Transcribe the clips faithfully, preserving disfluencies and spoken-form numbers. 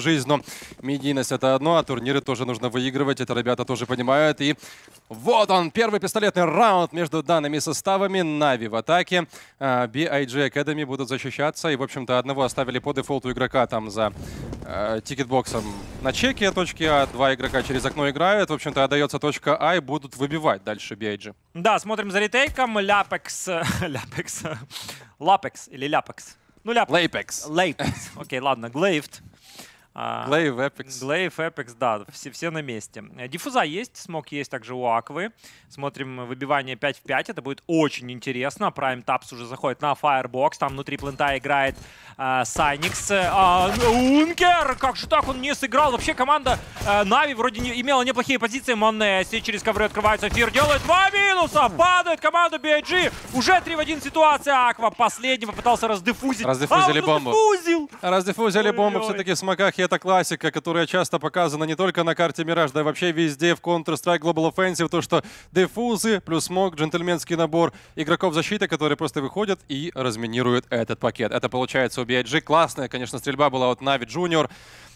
жизнь, но медийность — это одно, а турниры тоже нужно выигрывать, это ребята тоже понимают. И вот он, первый пистолетный раунд между данными составами. Na'Vi в атаке, би ай джи Academy будут защищаться, и, в общем-то, одного оставили по дефолту игрока там за э, тикетбоксом на чеке точки А, два игрока через окно играют, в общем-то, отдается точка А, и будут выбивать дальше би ай джи. Да, смотрим за ретейком. Lapix, Lapix, Lapix или Lapix? Ну, Lapix. Lapix. Окей, ладно, Glaive. Glaive, Apex. Glaive, Apex, да, все, все на месте. Диффуза есть, смог есть также у Аквы. Смотрим выбивание пять в пять, это будет очень интересно. Prime Tapz уже заходит на Firebox, там внутри плента играет э, Sanix. Aunkere, э, как же так, он не сыграл. Вообще команда э, Na'Vi вроде не, имела неплохие позиции. Monesy через ковры открывается, Fear делает два минуса, падает команда би ай джи. Уже три в один ситуация, Aqua последний попытался раздефузить. Раздефузили а, бомбу. Раздефузил. Раздефузили ой, бомбу, все-таки в смоках. Это классика, которая часто показана не только на карте Mirage, да и вообще везде в Counter-Strike Global Offensive. То, что дефузы плюс смог, джентльменский набор игроков защиты, которые просто выходят и разминируют этот пакет. Это получается у би ай джи. Классная, конечно, стрельба была от Na'Vi Junior.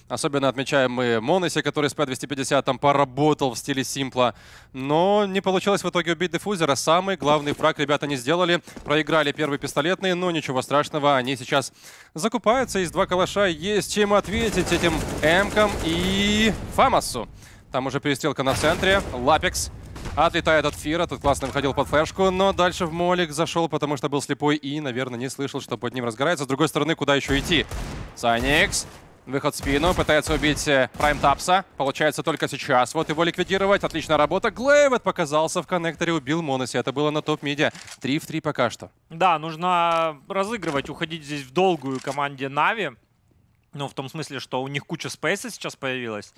Особенно отмечаем мы Monesy, который с пи двести пятьдесят там поработал в стиле симпла. Но не получилось в итоге убить дефузера. Самый главный фраг ребята не сделали. Проиграли первый пистолетный, но ничего страшного. Они сейчас закупаются. Из два калаша есть чем ответить этим эмкам и Фамасу. Там уже перестрелка на центре. Lapix отлетает от Фира. Тут классно выходил под флешку, но дальше в молик зашел, потому что был слепой и, наверное, не слышал, что под ним разгорается. С другой стороны, куда еще идти? Саникс. Выход в спину. Пытается убить Prime Tapz. Получается только сейчас. Вот его ликвидировать. Отличная работа. Глейвет показался в коннекторе. Убил Monesy. Это было на топ-миде. три в три пока что. Да, нужно разыгрывать. Уходить здесь в долгую команде Na'Vi. Ну, в том смысле, что у них куча спейса сейчас появилась.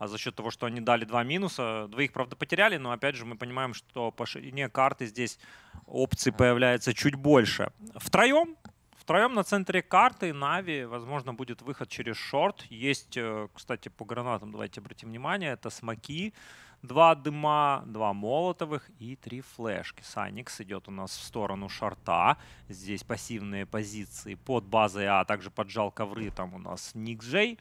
А за счет того, что они дали два минуса. Двоих, правда, потеряли. Но, опять же, мы понимаем, что по ширине карты здесь опций появляется чуть больше. Втроем. Втроем на центре карты Na'Vi, возможно, будет выход через шорт. Есть, кстати, по гранатам, давайте обратим внимание, это смоки, два дыма, два молотовых и три флешки. Саникс идет у нас в сторону шорта. Здесь пассивные позиции под базой А, также поджал ковры, там у нас NikZeY.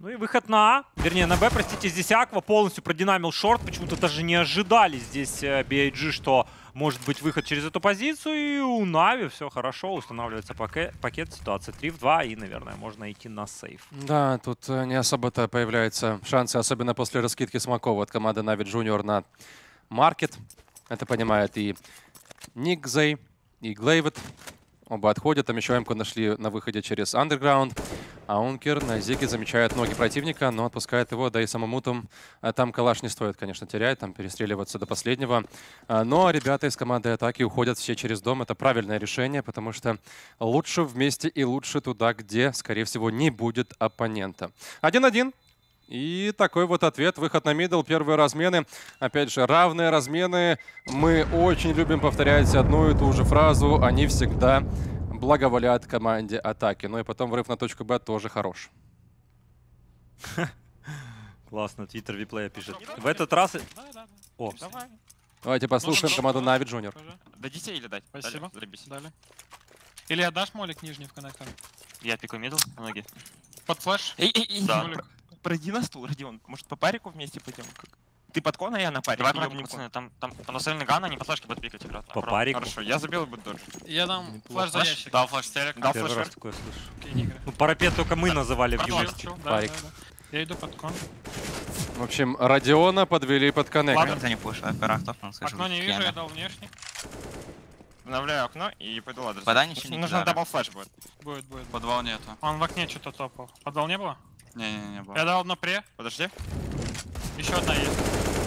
Ну и выход на А, вернее на Б, простите, здесь Aqua полностью продинамил шорт. Почему-то даже не ожидали здесь би ай джи, что может быть выход через эту позицию. И у Na'Vi все хорошо, устанавливается пакет, пакет ситуация три в два, и, наверное, можно идти на сейф. Да, тут не особо-то появляются шансы, особенно после раскидки смоков от команды Na'Vi Junior на маркет. Это понимает и NikZeY, и Глейвет. Оба отходят, там еще эмку нашли на выходе через андерграунд. А Aunkere на зиге замечает ноги противника, но отпускает его, да и самому там, там калаш не стоит, конечно, терять, там перестреливаться до последнего. Но ребята из команды атаки уходят все через дом, это правильное решение, потому что лучше вместе и лучше туда, где, скорее всего, не будет оппонента. один один. И такой вот ответ. Выход на мидл, первые размены. Опять же, равные размены. Мы очень любим повторять одну и ту же фразу. Они всегда благоволят команде атаки. Ну и потом врыв на точку Б тоже хорош. Классно, Твиттер WePlay пишет. В этот раз... О, давайте послушаем команду Na'Vi Junior. Дадите или дать? Спасибо. Или отдашь молик нижний в коннектор? Я пику мидл, ноги. Под флэш? Пройди на стул, Родион. Может, по парику вместе пойдем? Ты под кон, а я на парик. Давай парику, пацаны. Там, там, там наставлены ганы, они по флешке подпикать играют. По парику. Хорошо, я забил и буду дольше. Я дам флеш за ящик. Дал флеш стелек. Дал флеш вверх. Ну, парапет только мы называли в юности. Парик. Я иду под кон. В общем, Родиона подвели под коннект. Ладно, ты не пуш, а пирах топ, он слышал. Окно не вижу, я дал внешний. Обновляю окно и пойду ладрос. Вода ничего не нужно, дабл флеш будет. Будет, будет. Под волне нету. Он в окне что-то топал. Под волне было? Не-не-не, было. Я дал одно пре. Подожди. Еще одна есть.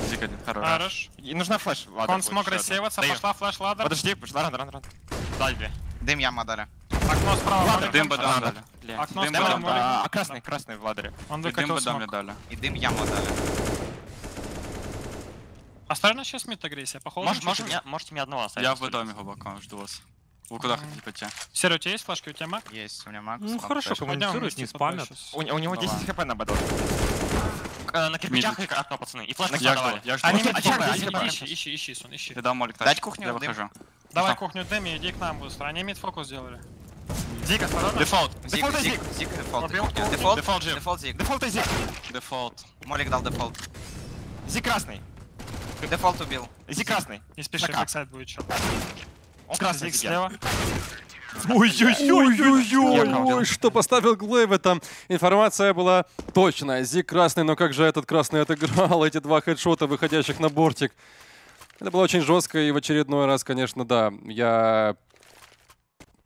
Зик один, хорош. Хорош. И нужна флеш. Ладно, он смог рассеиваться, дым. Пошла флеш, ладно. Подожди, пошла, ран, ран, ран. Дай две. Дым яма дали. Окно справа. Ладно, дым бы дам дали. Бля. Окно дым справа. Дым дам, а, а красный, красный в ладере. Он выкатил дым бы дам дали. И дым яма дали. Осторожно, сейчас мид агрессия, походу. Можете мне одного оставить. Я в доме глубоко, жду вас. Вы куда хотите пойти? Серый, у тебя есть флешки? У тебя маг? Есть, у меня маг. Ну хорошо, коммуницирует, не спамят. У него десять хп на бадл. На кирпичах окно, пацаны. И флешки задавали. Ищи, ищи, ищи, ищи. Ты дал молик. Дать кухню, я выхожу. Давай кухню дэми, иди к нам быстро. Они мид фокус сделали. Zig, Default. Default Zig. Zig, Default. Default. Default Zig. Default Zig. Default. Молик дал Default. Зиг красный. Default убил. Зиг красный. Не спеши, бэксайд будет чё. Он красный слева. Ой-ой-ой-ой-ой, что поставил Глейв, там информация была точная. Зиг красный, но как же этот красный отыграл эти два хедшота, выходящих на бортик. Это было очень жестко, и в очередной раз, конечно, да, я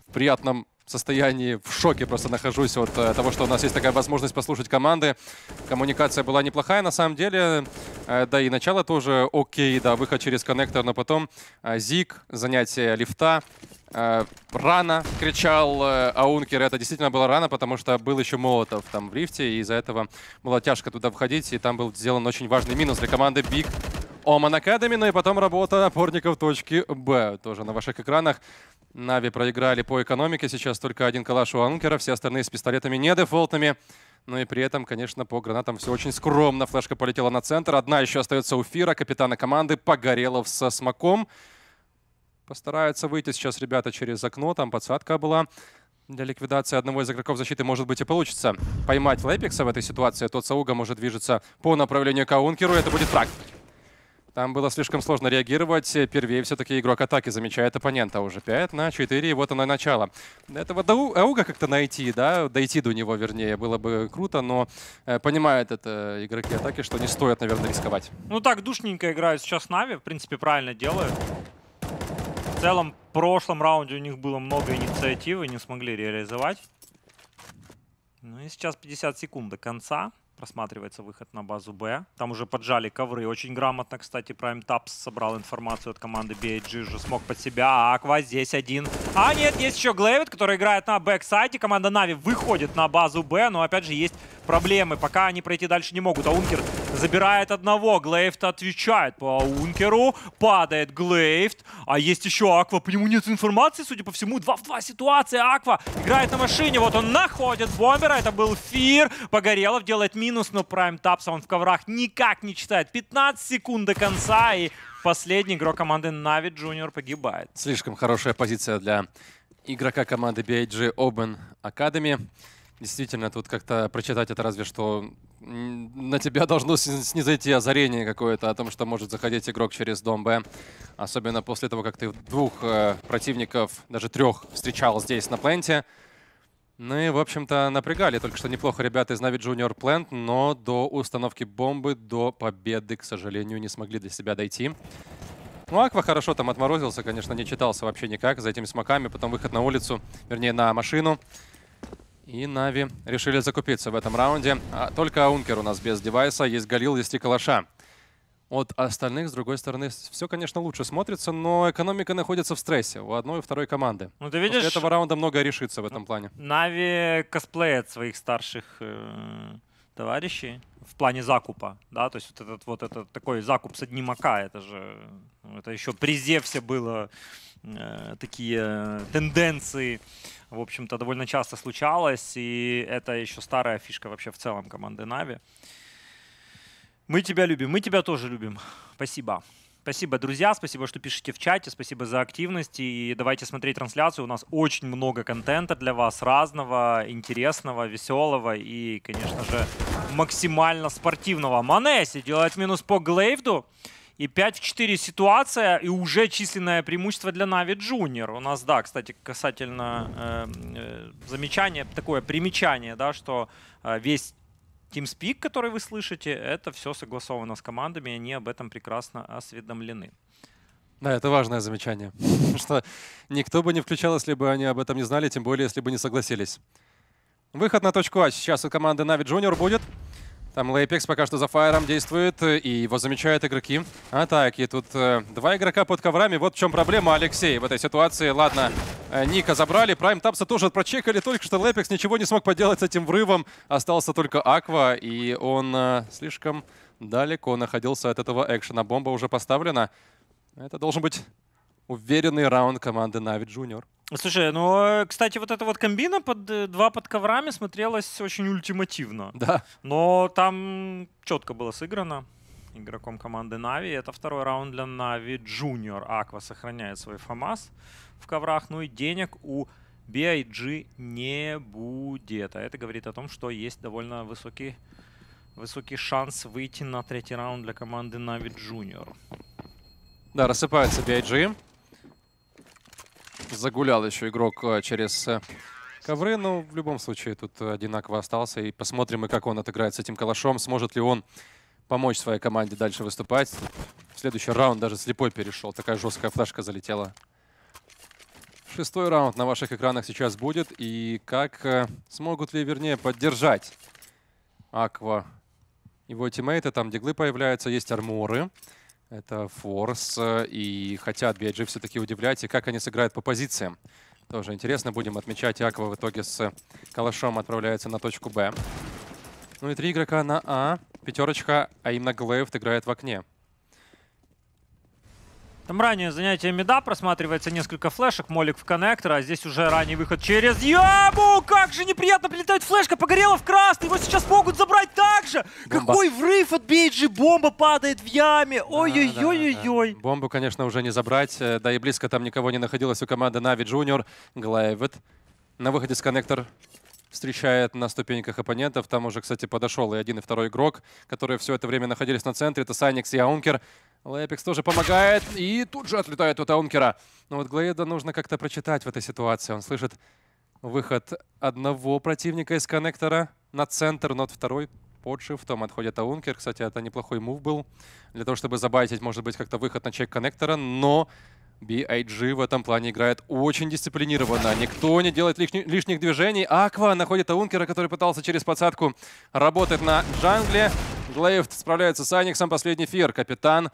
в приятном состоянии, в шоке просто нахожусь от того, что у нас есть такая возможность послушать команды. Коммуникация была неплохая, на самом деле. Да и начало тоже окей, да, выход через коннектор, но потом Зиг, занятие лифта. Рано кричал Аункер, это действительно было рано, потому что был еще Молотов там в лифте, и из-за этого было тяжко туда входить, и там был сделан очень важный минус для команды би ай джи Academy, ну и потом работа опорников точки Б, тоже на ваших экранах. Нави проиграли по экономике, сейчас только один калаш у Аункера, все остальные с пистолетами не дефолтными. Ну и при этом, конечно, по гранатам все очень скромно, флешка полетела на центр, одна еще остается у Фира, капитана команды Погорелов со смоком. Постараются выйти сейчас ребята через окно, там подсадка была. Для ликвидации одного из игроков защиты, может быть, и получится поймать Лэпикса в этой ситуации. Тот Сауга может движется по направлению к Аункеру, это будет фраг. Там было слишком сложно реагировать. Первее все-таки игрок атаки замечает оппонента уже. пять на четыре, и вот оно начало. До этого Ауга как-то найти, да, дойти до него, вернее, было бы круто, но понимают это игроки атаки, что не стоит, наверное, рисковать. Ну так, душненько играют сейчас Нави, в принципе, правильно делают. В целом, в прошлом раунде у них было много инициативы, не смогли реализовать. Ну и сейчас пятьдесят секунд до конца. Просматривается выход на базу Б. Там уже поджали ковры. Очень грамотно, кстати, Prime Tapz собрал информацию от команды би ай джи. Уже смог под себя. Aqua здесь один. А нет, есть еще Glaive, который играет на бэксайде. Команда Нави выходит на базу Б, но опять же есть проблемы. Пока они пройти дальше не могут. Аункер забирает одного. Глейв-то отвечает по Аункеру. Падает Глейв. А есть еще Aqua. По нему нет информации, судя по всему. два в два ситуация. Aqua играет на машине. Вот он находит бомбера. Это был Fear. Погорелов делает минус, но Prime Tapz он в коврах никак не читает. пятнадцать секунд до конца. И последний игрок команды Na'Vi Junior погибает. Слишком хорошая позиция для игрока команды би ай джи Open Academy. Действительно, тут как-то прочитать это разве что на тебя должно снизойти озарение какое-то о том, что может заходить игрок через дом Б. Особенно после того, как ты двух э, противников, даже трех, встречал здесь на пленте. Ну и, в общем-то, напрягали. Только что неплохо ребята из Na'Vi Junior Plant, но до установки бомбы, до победы, к сожалению, не смогли до себя дойти. Ну, Aqua хорошо там отморозился, конечно, не читался вообще никак за этими смоками. Потом выход на улицу, вернее, на машину. И Нави решили закупиться в этом раунде. А только Аункер у нас без девайса. Есть Галил, есть и Калаша. От остальных, с другой стороны, все, конечно, лучше смотрится, но экономика находится в стрессе у одной и второй команды. Ну, ты видишь, после этого раунда многое решится в этом плане. Нави косплеят своих старших э, товарищей в плане закупа. Да? То есть вот этот, вот этот такой закуп с одним АК, это же это еще при Зевсе было э, такие тенденции. В общем-то, довольно часто случалось, и это еще старая фишка вообще в целом команды Нави. Мы тебя любим, мы тебя тоже любим. Спасибо. Спасибо, друзья, спасибо, что пишете в чате, спасибо за активность. И давайте смотреть трансляцию, у нас очень много контента для вас, разного, интересного, веселого и, конечно же, максимально спортивного. Monesy делает минус по Глейвду. И пять в четыре ситуация, и уже численное преимущество для Na'Vi Junior. У нас, да, кстати, касательно э, замечания, такое примечание, да, что э, весь TeamSpeak, который вы слышите, это все согласовано с командами, и они об этом прекрасно осведомлены. Да, это важное замечание, что никто бы не включал, если бы они об этом не знали, тем более, если бы не согласились. Выход на точку А сейчас у команды Na'Vi Junior будет. Там Lapix пока что за фаером действует, и его замечают игроки атаки. Тут э, два игрока под коврами. Вот в чем проблема, Алексей, в этой ситуации. Ладно, э, Ника забрали, Prime Tapz тоже прочекали. Только что Lapix ничего не смог поделать с этим врывом. Остался только Aqua, и он э, слишком далеко находился от этого экшена. Бомба уже поставлена. Это должен быть уверенный раунд команды Na'Vi Junior. Слушай, ну, кстати, вот эта вот комбина под два под коврами смотрелась очень ультимативно. Да. Но там четко было сыграно игроком команды Нави. Это второй раунд для Na'Vi Junior. Aqua сохраняет свой ФАМАС в коврах. Ну и денег у би ай джи не будет. А это говорит о том, что есть довольно высокий, высокий шанс выйти на третий раунд для команды Na'Vi Junior. Да, рассыпается би ай джи. Загулял еще игрок через ковры, но в любом случае тут одинаково остался. И посмотрим, и как он отыграет с этим калашом. Сможет ли он помочь своей команде дальше выступать. В следующий раунд даже слепой перешел. Такая жесткая флешка залетела. Шестой раунд на ваших экранах сейчас будет. И как смогут ли, вернее, поддержать Aqua его тиммейты. Там диглы появляются, есть арморы. Это форс, и хотят би ай джи все-таки удивлять, и как они сыграют по позициям. Тоже интересно, будем отмечать. Aqua в итоге с калашом отправляется на точку Б. Ну и три игрока на А, пятерочка, а именно Glaive играет в окне. Там ранее занятие мида, просматривается несколько флешек, молик в коннектор, а здесь уже ранний выход через яму! Как же неприятно прилетает флешка, Погорелов красный, его сейчас могут забрать так же! Бомба. Какой врыв от би ай джи, бомба падает в яме, ой-ой-ой-ой-ой! Да, да, да. Бомбу, конечно, уже не забрать, да и близко там никого не находилось у команды Na'Vi Junior. Глайвет на выходе с коннектор встречает на ступеньках оппонентов, там уже, кстати, подошел и один, и второй игрок, которые все это время находились на центре, это Sanix и Aunkere. Lapix тоже помогает, и тут же отлетает от Аункера. Но вот Глейда нужно как-то прочитать в этой ситуации. Он слышит выход одного противника из коннектора на центр, но второй под шифтом отходит Aunkere. Кстати, это неплохой мув был для того, чтобы забайтить, может быть, как-то выход на чек коннектора, но би ай джи в этом плане играет очень дисциплинированно. Никто не делает лишних, лишних движений. Aqua находит Aunkere, который пытался через подсадку работать на джангле. Glaive справляется с Аниксом. Последний Fear. Капитан,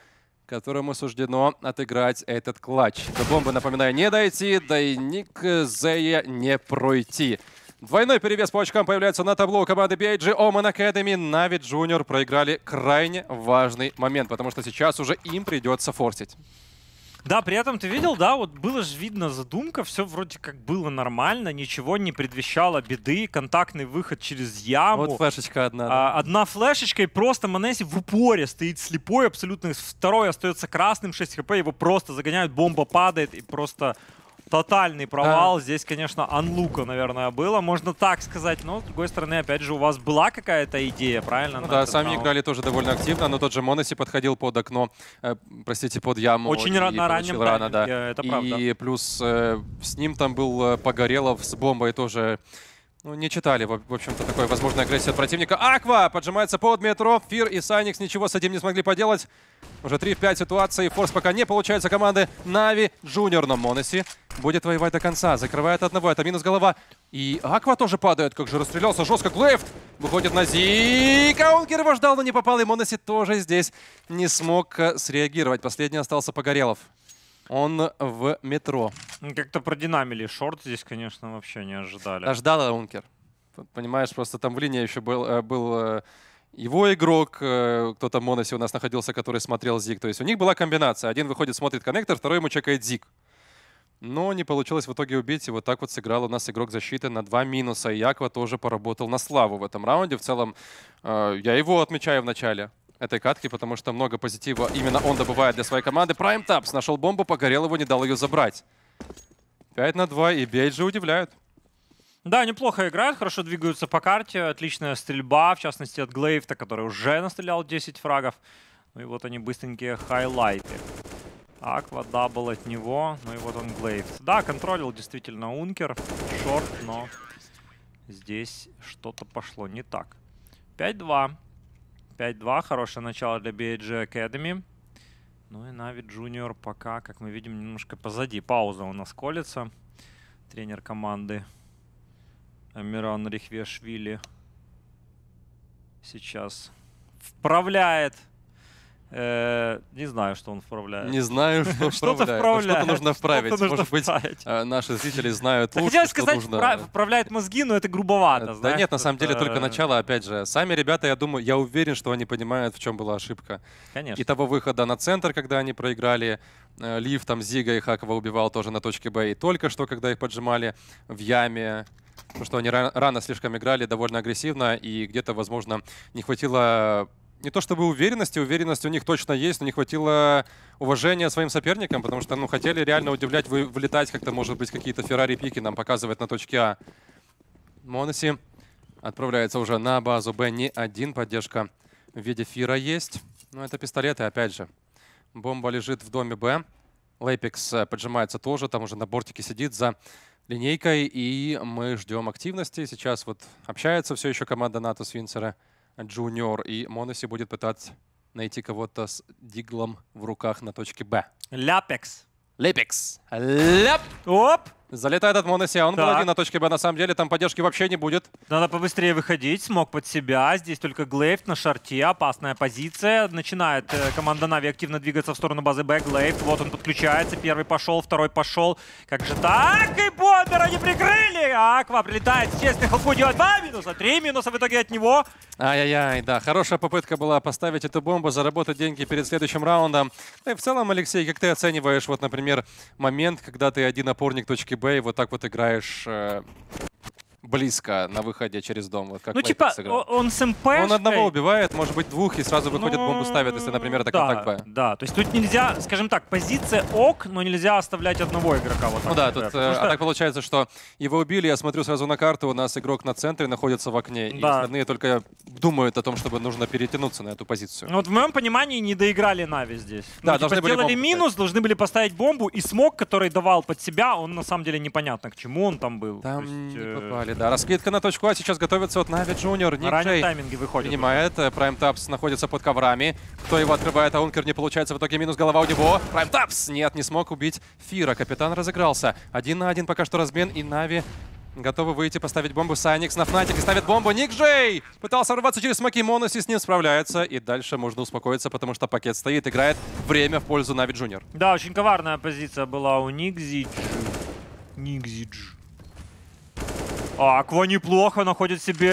которому суждено отыграть этот клатч. До бомбы, напоминаю, не дойти, да и NikZeya не пройти. Двойной перевес по очкам появляется на табло у команды би ай джи. Omen Academy, Na'Vi Junior проиграли крайне важный момент, потому что сейчас уже им придется форсить. Да, при этом ты видел, да, вот было же видно задумка, все вроде как было нормально, ничего не предвещало беды, контактный выход через яму. Вот флешечка одна. Да. А, одна флешечка, и просто Monesy в упоре стоит слепой, абсолютно второй остается красным, шесть хп, его просто загоняют, бомба падает, и просто тотальный провал. Да. Здесь, конечно, анлука, наверное, было, можно так сказать, но, с другой стороны, опять же, у вас была какая-то идея, правильно? Ну да, сами нау... играли тоже довольно активно, но тот же Monesy подходил под окно, э, простите, под яму. Очень и рано, ранним рано, да. Это правда. И плюс э, с ним там был Погорелов с бомбой тоже. Ну, не читали, в общем-то, такой возможной агрессии от противника. Aqua поджимается под метро. Fear и Sanix ничего с этим не смогли поделать. Уже три в пять ситуации. Форс пока не получается команды Na'Vi Junior. Но Monesy будет воевать до конца. Закрывает одного. Это минус голова. И Aqua тоже падает. Как же расстрелялся жестко. Глейв выходит на Зи. Aunkere его ждал, но не попал. И Monesy тоже здесь не смог среагировать. Последний остался Погорелов. Он в метро. Как-то продинамили шорт здесь, конечно, вообще не ожидали. Ожидал Aunkere. Понимаешь, просто там в линии еще был, был его игрок, кто-то Monesy у нас находился, который смотрел зиг. То есть у них была комбинация. Один выходит, смотрит коннектор, второй ему чекает зиг. Но не получилось в итоге убить. И вот так вот сыграл у нас игрок защиты на два минуса. И Aqua тоже поработал на славу в этом раунде. В целом, я его отмечаю в начале этой катки, потому что много позитива именно он добывает для своей команды. Prime Tapz нашел бомбу, Погорел его, не дал ее забрать. пять на два, и би ай джи удивляют. Да, неплохо играют, хорошо двигаются по карте, отличная стрельба, в частности от Глейвта, который уже настрелял десять фрагов. Ну и вот они быстренькие хайлайты. Aqua дабл от него, ну и вот он Глейвт. Да, контролил действительно Aunkere, шорт, но здесь что-то пошло не так. пять-два. пять-два. Хорошее начало для би ай джи Academy. Ну и Na'Vi Junior пока, как мы видим, немножко позади. Пауза у нас колется. Тренер команды Amiran Рихвешвили сейчас вправляет. Э, не знаю, что он вправляет. Не знаю, что вправляет. Что-то нужно вправить. Может быть, наши зрители знают лучше, что нужно. Хотелось сказать, вправляет мозги, но это грубовато. Да нет, на самом деле только начало, опять же. Сами ребята, я думаю, я уверен, что они понимают, в чем была ошибка. Конечно. И того выхода на центр, когда они проиграли. Лив, там Зига их Aqua убивал тоже на точке Б. И только что, когда их поджимали в яме. Потому что они рано слишком играли, довольно агрессивно. И где-то, возможно, не хватило не то чтобы уверенности, уверенность у них точно есть, но не хватило уважения своим соперникам, потому что, ну, хотели реально удивлять, вы, вылетать как-то, может быть, какие-то Феррари-пики нам показывает на точке А. Monesy отправляется уже на базу Б, не один, поддержка в виде Фира есть. Но это пистолеты, опять же. Бомба лежит в доме Б. Lapix поджимается тоже, там уже на бортике сидит за линейкой, и мы ждем активности. Сейчас вот общается все еще команда НАТО с Винсера Junior, и Monesy будет пытаться найти кого-то с диглом в руках на точке Б. Lapix. Lapix. Ляп. Оп. Залетает от Monesy, а он был один на точке Б. На самом деле там поддержки вообще не будет. Надо побыстрее выходить, смог под себя. Здесь только Glaive на шарте, опасная позиция. Начинает э, команда Na'Vi активно двигаться в сторону базы Б. Glaive, вот он подключается. Первый пошел, второй пошел. Как же так? И Бомбер они прикрыли! Aqua прилетает, честный хелпу делает два минуса, три минуса в итоге от него. Ай-яй-яй, да. Хорошая попытка была поставить эту бомбу, заработать деньги перед следующим раундом. Да и в целом, Алексей, как ты оцениваешь, вот, например, момент, когда ты один опорник точки Б, и вот так вот играешь э, близко на выходе через дом. Вот как ну, типа, сыграл. Он с МП. Он одного убивает, может быть, двух, и сразу выходит, ну, бомбу ставит, если, например, это да, контакт Б. Да, то есть тут нельзя, скажем так, позиция ок, но нельзя оставлять одного игрока. Вот так, ну да, тут, а что... так получается, что его убили, я смотрю сразу на карту, у нас игрок на центре находится в окне, да. И остальные только думают о том, чтобы нужно перетянуться на эту позицию. Ну, вот в моем понимании не доиграли Na'Vi здесь. Да, ну, должны типа, были сделали минус, ставить. Должны были поставить бомбу, и смог, который давал под себя, он на самом деле непонятно, к чему он там был. Там есть, не попали, э... да. Раскидка на точку А, сейчас готовится от Na'Vi Junior. НикЗеY тайминги выходит. Принимает, Prime Tapz находится под коврами. Кто его открывает, а Aunkere не получается, в итоге минус, голова у него. Prime Tapz! Нет, не смог убить Фира, капитан разыгрался. Один на один пока что размен, и Na'Vi готовы выйти, поставить бомбу. Sanix на Fnatic ставит бомбу. NikZeY пытался рваться через смоки. Monesy с ним справляется. И дальше можно успокоиться, потому что пакет стоит. Играет время в пользу Na'Vi Junior. Да, очень коварная позиция была у NikZeY. NikZeY. Aqua неплохо находит себе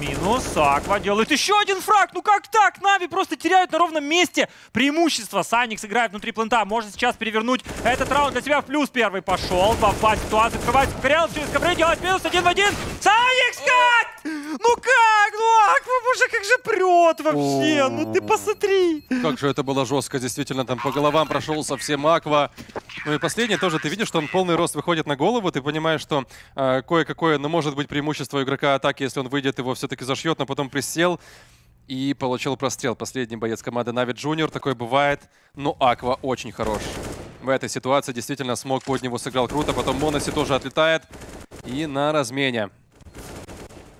минус. Aqua делает еще один фраг. Ну как так? Na'Vi просто теряют на ровном месте преимущество. Sanix играет внутри плента. Может сейчас перевернуть этот раунд для себя в плюс. Первый пошел. Бафа ситуация. Открывает Pogorelov через ковры. Делает минус один в один. Sanix как? Ну как? Ну Aqua уже как же прет вообще. Ну ты посмотри. Как же это было жестко. Действительно, там по головам прошел совсем Aqua. Ну и последний тоже. Ты видишь, что он полный рост выходит на голову. Ты понимаешь, что э, кое-какое, но, может быть, преимущество игрока атаки, если он выйдет, его все-таки зашьет, но потом присел и получил прострел. Последний боец команды Na'Vi Junior, такое бывает, но Aqua очень хорош. В этой ситуации действительно смог, под него сыграл круто, потом Monesy тоже отлетает и на размене.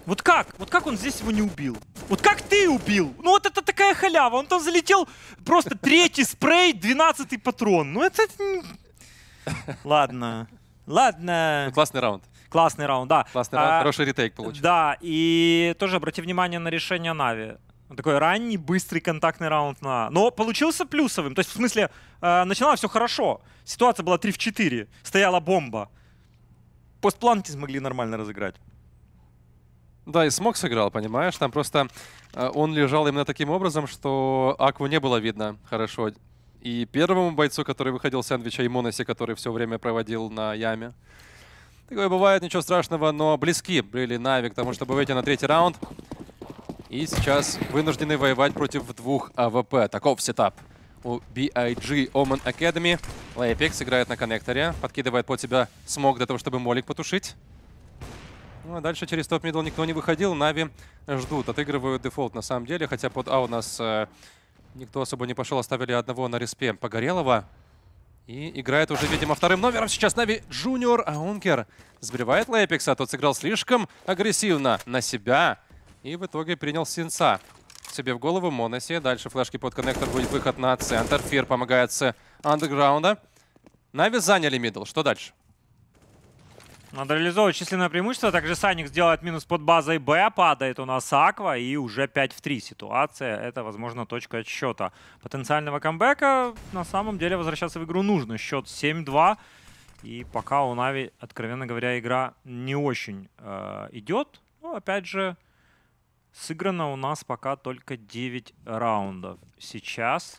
Вот как? Вот как он здесь его не убил? Вот как ты убил? Ну вот это такая халява, он там залетел просто третий спрей, двенадцатый патрон. Ну это... Ладно, ладно. Классный раунд. Классный раунд, да. Классный раунд, а, хороший ретейк получился. Да, и тоже обрати внимание на решение Na'Vi. Такой ранний, быстрый контактный раунд на... Но получился плюсовым. То есть, в смысле, э, начинало все хорошо. Ситуация была три в четыре. Стояла бомба. Постпланки смогли нормально разыграть. Да, и смог сыграл, понимаешь? Там просто э, он лежал именно таким образом, что Aqua не было видно хорошо. И первому бойцу, который выходил с сэндвича, и Monesy, который все время проводил на яме. Такое бывает, ничего страшного, но близки были Na'Vi к тому, чтобы выйти на третий раунд. И сейчас вынуждены воевать против двух АВП. Таков сетап у би ай джи Academy. Lapix играет на коннекторе, подкидывает под себя смог для того, чтобы молик потушить. Ну а дальше через топ-мидл никто не выходил. Na'Vi ждут, отыгрывают дефолт на самом деле. Хотя под А у нас э, никто особо не пошел, оставили одного на респе Pogorelova. И играет уже, видимо, вторым номером сейчас Na'Vi Junior, а Aunkere сбривает Lapix, а тот сыграл слишком агрессивно на себя. И в итоге принял синца себе в голову. Monesy. Дальше флешки под коннектор, будет выход на центр. Fear помогает с андеграунда. Na'Vi заняли мидл. Что дальше? Надо реализовывать численное преимущество. Также Sanix делает минус под базой Б. Падает у нас Aqua. И уже пять в три ситуация. Это, возможно, точка отсчета потенциального камбэка. На самом деле возвращаться в игру нужно. Счет семь-два. И пока у Na'Vi, откровенно говоря, игра не очень э, идет. Но, опять же, сыграно у нас пока только девять раундов. Сейчас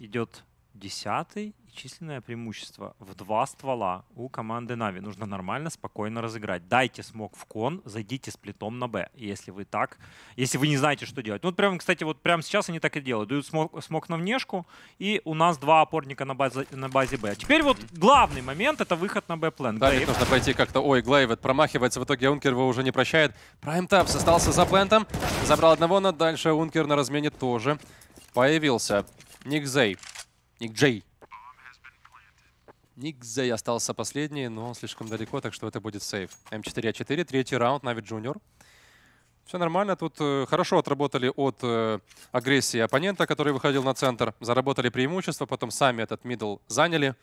идет десятый. Численное преимущество в два ствола у команды Na'Vi. Нужно нормально, спокойно разыграть. Дайте смог в кон, зайдите с плитом на Б, если вы так, если вы не знаете, что делать. Ну, вот прям, кстати, вот прямо сейчас они так и делают. Дают смог, смог на внешку, и у нас два опорника на базе, на базе Б. Теперь вот главный момент — это выход на Б-план. Да, ведь нужно пойти как-то. Ой, Глайвет промахивается. В итоге Aunkere его уже не прощает. Prime Tapz остался за плентом. Забрал одного, но дальше Aunkere на размене тоже появился. NikZeY. NikZeY. NikZeY остался последний, но он слишком далеко, так что это будет сейф. эм четыре а четыре, третий раунд, Na'Vi Junior. Все нормально, тут э, хорошо отработали от э, агрессии оппонента, который выходил на центр. Заработали преимущество, потом сами этот мидл заняли.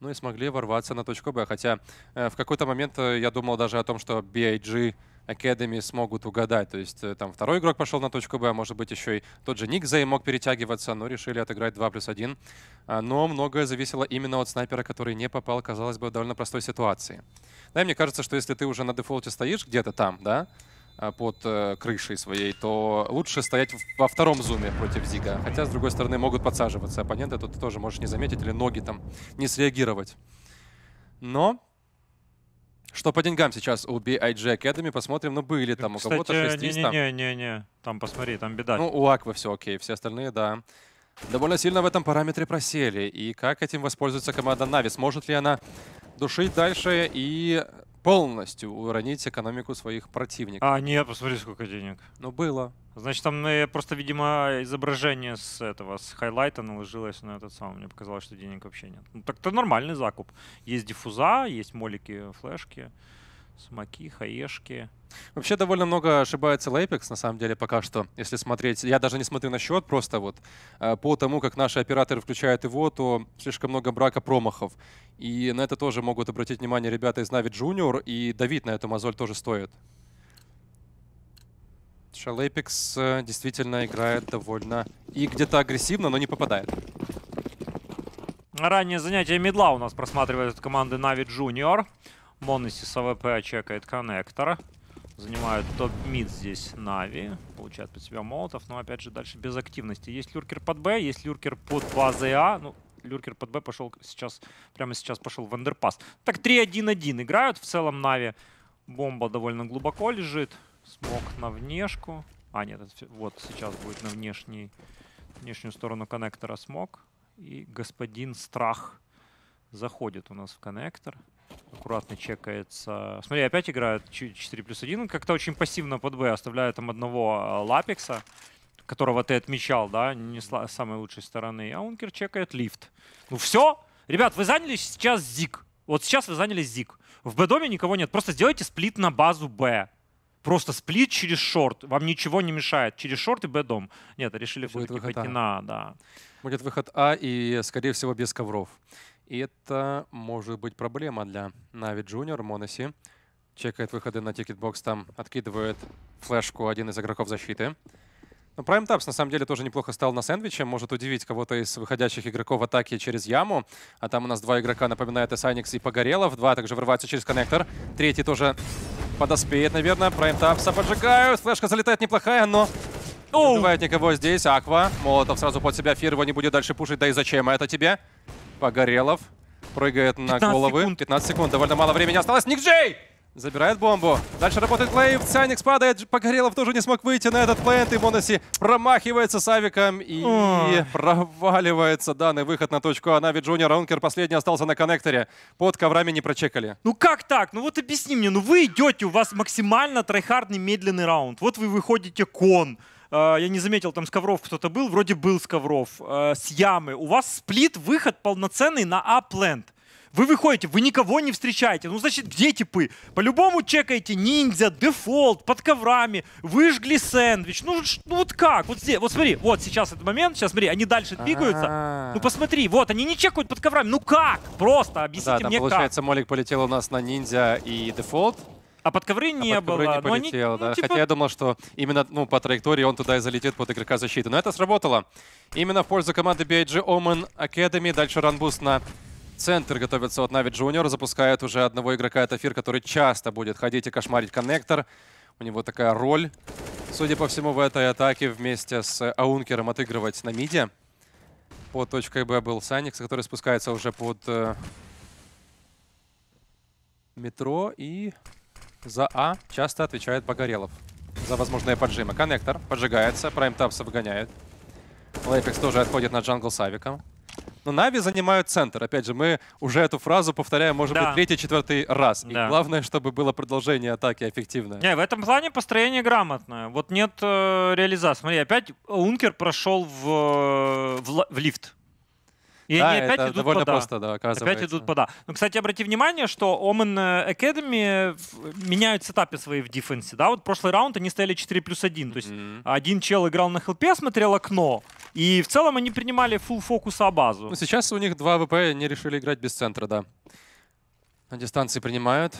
Ну и смогли ворваться на точку Б. Хотя э, в какой-то момент э, я думал даже о том, что би ай джи Academy смогут угадать. То есть э, там второй игрок пошел на точку Б, может быть, еще и тот же NikZeY мог перетягиваться, но решили отыграть два плюс один. А, но многое зависело именно от снайпера, который не попал, казалось бы, в довольно простой ситуации. Да, и мне кажется, что если ты уже на дефолте стоишь где-то там, да, под э, крышей своей, то лучше стоять во втором зуме против Зига. Хотя, с другой стороны, могут подсаживаться оппоненты, тут ты тоже можешь не заметить или ноги там не среагировать. Но что по деньгам сейчас у би ай джи Academy, посмотрим. Ну, были там, кстати, у кого-то шесть тысяч. Не-не-не, там посмотри, там беда. Ну, у Аквы все окей, все остальные, да. Довольно сильно в этом параметре просели. И как этим воспользуется команда Na'Vi? Сможет ли она душить дальше и полностью уронить экономику своих противников? А, нет, посмотри, сколько денег. Ну, было. Значит, там просто, видимо, изображение с этого, с хайлайта наложилось на этот самый. Мне показалось, что денег вообще нет. Ну, так-то нормальный закуп. Есть диффуза, есть молики, флешки, смоки, хаешки. Вообще довольно много ошибается Lapix, на самом деле, пока что. Если смотреть, я даже не смотрю на счет, просто вот по тому, как наши операторы включают его, то слишком много брака промахов. И на это тоже могут обратить внимание ребята из Na'Vi Junior, и давить на эту мозоль тоже стоит. Lapix действительно играет довольно и где-то агрессивно, но не попадает. Раннее занятие мидла у нас просматривает команды Na'Vi Junior. Monesy с АВП чекает коннектора. Занимают топ-мид здесь Na'Vi. Получают под себя молотов, но опять же дальше без активности. Есть люркер под Б, есть люркер под базой А. Ну, люркер под Б пошел сейчас, прямо сейчас пошел в андерпас. Так, три один один играют в целом Na'Vi. Бомба довольно глубоко лежит. Смог на внешку. А, нет, вот сейчас будет на внешний, внешнюю сторону коннектора смог. И господин Страх заходит у нас в коннектор. Аккуратно чекается. Смотри, опять играют четыре плюс один. Как-то очень пассивно под Б, оставляя там одного Lapix, которого ты отмечал, да, не с самой лучшей стороны. А Aunkere чекает лифт. Ну все! Ребят, вы занялись сейчас Зиг. Вот сейчас вы занялись Зиг. В Б-доме никого нет. Просто сделайте сплит на базу Б. Просто сплит через шорт. Вам ничего не мешает. Через шорт и Б-дом. Нет, решили все-таки пойти на, да. Будет выход А и, скорее всего, без ковров. И это может быть проблема для Na'Vi Junior. Monesy чекает выходы на тикетбокс, там откидывает флешку один из игроков защиты. Но Prime Tapz на самом деле тоже неплохо стал на сэндвиче. Может удивить кого-то из выходящих игроков в атаке через яму. А там у нас два игрока, напоминает, Sanix и Погорелов. Два также врываются через коннектор. Третий тоже подоспеет, наверное. Prime Tapz поджигают. Флешка залетает неплохая, но не убивает никого здесь. Aqua. Молотов сразу под себя. Fear его не будет дальше пушить. Да и зачем это тебе? Погорелов прыгает на головы. Секунд. пятнадцать секунд. Довольно мало времени осталось. NikZeY забирает бомбу. Дальше работает Glaive. Саникс падает. Погорелов тоже не смог выйти на этот плент. И Monesy промахивается с авиком. И Ой. проваливается данный выход на точку. А Na'Vi Junior, Aunkere последний остался на коннекторе. Под коврами не прочекали. Ну как так? Ну вот объясни мне. Ну вы идете, у вас максимально трайхардный медленный раунд. Вот вы выходите кон. Я не заметил, там с ковров кто-то был, вроде был с ковров, с ямы. У вас сплит, выход полноценный на А-плент. Вы выходите, вы никого не встречаете. Ну, значит, где типы? По-любому чекаете ниндзя, дефолт, под коврами, выжгли сэндвич. Ну, ну вот как? Вот здесь, вот смотри, вот сейчас этот момент, сейчас смотри, они дальше двигаются. А-а-а. Ну, посмотри, вот, они не чекают под коврами. Ну как? Просто объясните да, там, мне, получается, как. Получается, молик полетел у нас на ниндзя и дефолт. А под ковры не а под ковры было. Не полетел, они, да. ну, типа... Хотя я думал, что именно ну, по траектории он туда и залетит под игрока защиты. Но это сработало. Именно в пользу команды би ай джи Omen Academy. Дальше ранбуст на центр готовится от Na'Vi Junior. Запускает уже одного игрока. Это Fear, который часто будет ходить и кошмарить коннектор. У него такая роль, судя по всему, в этой атаке вместе с Аункером отыгрывать на миде. Под точкой Б был Саникс, который спускается уже под э, метро. И за А часто отвечает Погорелов за возможные поджимы. Коннектор поджигается, Prime Tapz выгоняет. Lapix тоже отходит на джангл с авиком. Но Na'Vi занимают центр. Опять же, мы уже эту фразу повторяем, может да. быть, третий-четвертый раз. Да. И главное, чтобы было продолжение атаки эффективное. Не, в этом плане построение грамотное. Вот нет э, реализации. Смотри, опять Aunkere прошел в, в, в лифт. И да, они опять это идут довольно по просто, да, оказывается. Опять идут по да. Но, кстати, обрати внимание, что Omen Academy меняют сетапы свои в дефенсе. Да? Вот прошлый раунд они стояли четыре плюс один. То есть mm-hmm. один чел играл на хелпе, смотрел окно, и в целом они принимали full фокус о базу. Ну, сейчас у них два ВП, они решили играть без центра, да. На дистанции принимают.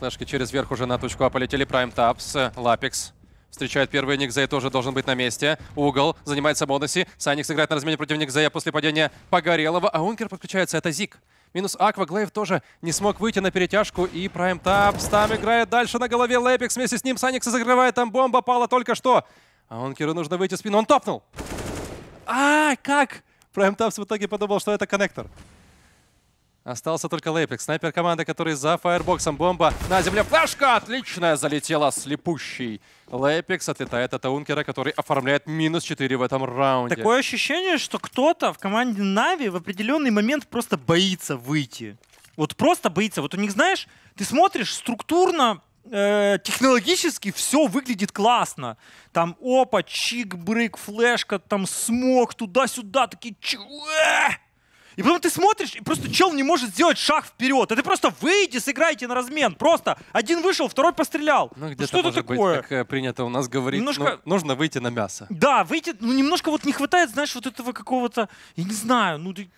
Флешки через верх уже на точку А полетели. Prime Tapz, Lapix. Встречает первый NikZeY, тоже должен быть на месте. Угол, занимается Monesy. Sanix играет на размене против NikZeY после падения Погорелова. А Aunkere подключается, это Зиг. Минус Aqua, Glaive тоже не смог выйти на перетяжку. И Prime Tapz там играет дальше на голове Lapix. Вместе с ним Sanix закрывает, там бомба пала только что. А Aunkere нужно выйти в спину, он топнул. А, как? Prime Tapz в итоге подумал, что это коннектор. Остался только Lapix. Снайпер команды, который за фаербоксом. Бомба на земле. Флешка отличная залетела. Слепущий. Lapix отлетает от Aunkere, который оформляет минус четыре в этом раунде. Такое ощущение, что кто-то в команде Na'Vi в определенный момент просто боится выйти. Вот просто боится. Вот у них, знаешь, ты смотришь структурно, э, технологически все выглядит классно. Там опа, чик-брык, флешка, там смог туда-сюда. Такие... И потом ты смотришь, и просто чел не может сделать шаг вперед. Это просто выйди, сыграйте на размен. Просто один вышел, второй пострелял. Ну, где-то, что это такое? Быть, как принято у нас говорить, немножко... ну, нужно выйти на мясо. Да, выйти, ну немножко вот не хватает, знаешь, вот этого какого-то, я не знаю, ну ты...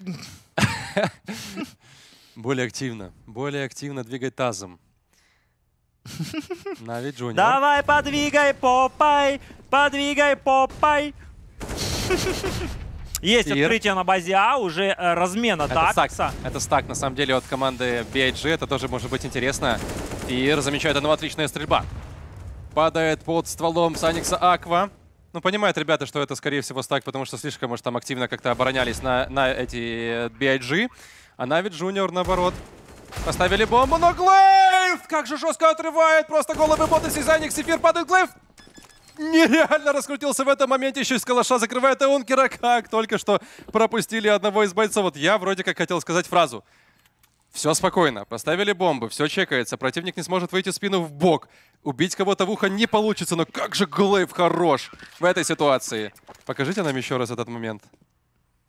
Более активно, более активно двигай тазом. Na'Vi Junior. Давай, подвигай попай, подвигай попай. Есть Fear. Открытие на базе А, уже размена такса. Это стак, на самом деле, от команды би ай джи. Это тоже может быть интересно. Fear замечает одного, отличная стрельба. Падает под стволом Саникса Aqua. Ну, понимают ребята, что это, скорее всего, стак, потому что слишком, может, там активно как-то оборонялись на, на эти би ай джи. А Na'Vi Junior, наоборот, поставили бомбу, но Glaive! Как же жестко отрывает! Просто головы Monesy, Sanix и Fear падает Glaive. Нереально раскрутился в этом моменте, еще из калаша закрывает Aunkere, как только что пропустили одного из бойцов. Вот я вроде как хотел сказать фразу. Все спокойно, поставили бомбы, все чекается, противник не сможет выйти спину в бок. Убить кого-то в ухо не получится, но как же Glaive хорош в этой ситуации. Покажите нам еще раз этот момент.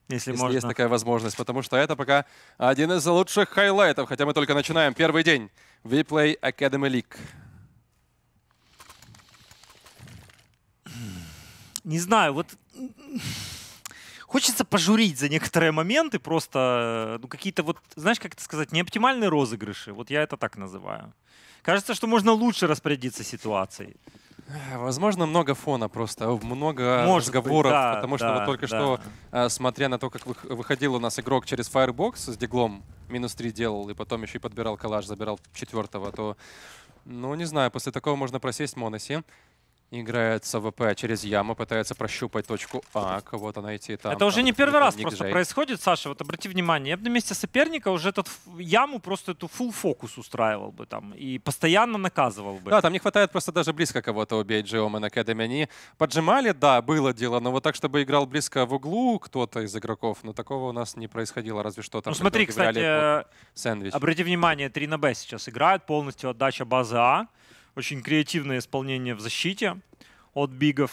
Если, Если можно. Есть такая возможность, потому что это пока один из лучших хайлайтов, хотя мы только начинаем первый день WePlay Academy League. Не знаю, вот хочется пожурить за некоторые моменты, просто ну, какие-то вот, знаешь, как это сказать, неоптимальные розыгрыши. Вот я это так называю. Кажется, что можно лучше распорядиться ситуацией. Возможно, много фона просто, много Может разговоров, быть, да, потому да, что вот только да. что, смотря на то, как выходил у нас игрок через фаербокс с диглом, минус три делал, и потом еще и подбирал калаш, забирал четвертого, то, ну, не знаю, после такого можно просесть Monesy. Играет с АВП через яму, пытается прощупать точку А, кого-то найти там. Это уже там, не первый раз просто происходит, Саша, вот обрати внимание. Я бы на месте соперника уже этот яму просто эту full фокус устраивал бы там и постоянно наказывал бы. Да, там не хватает просто даже близко кого-то у би ай джи Omen Academy. Они поджимали, да, было дело, но вот так, чтобы играл близко в углу кто-то из игроков, но такого у нас не происходило, разве что там. Ну смотри, кстати, сэндвич. Обрати внимание, три на Б сейчас играют, полностью отдача базы А. Очень креативное исполнение в защите от бигов.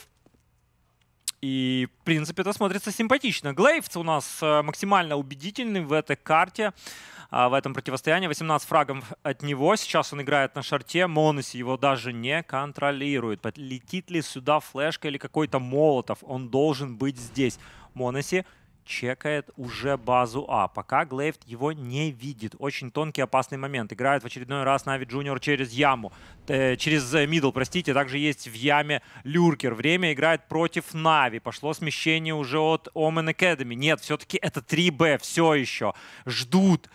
И, в принципе, это смотрится симпатично. Glaive у нас максимально убедительный в этой карте, в этом противостоянии. восемнадцать фрагов от него. Сейчас он играет на шарте. Monesy его даже не контролирует. Летит ли сюда флешка или какой-то молотов? Он должен быть здесь. Monesy чекает уже базу А. Пока Glaive его не видит. Очень тонкий, опасный момент. Играет в очередной раз Na'Vi Junior через яму. Э, через мидл, простите. Также есть в яме Люркер. Время играет против Na'Vi. Пошло смещение уже от Omen Academy. Нет, все-таки это три Б. Все еще ждут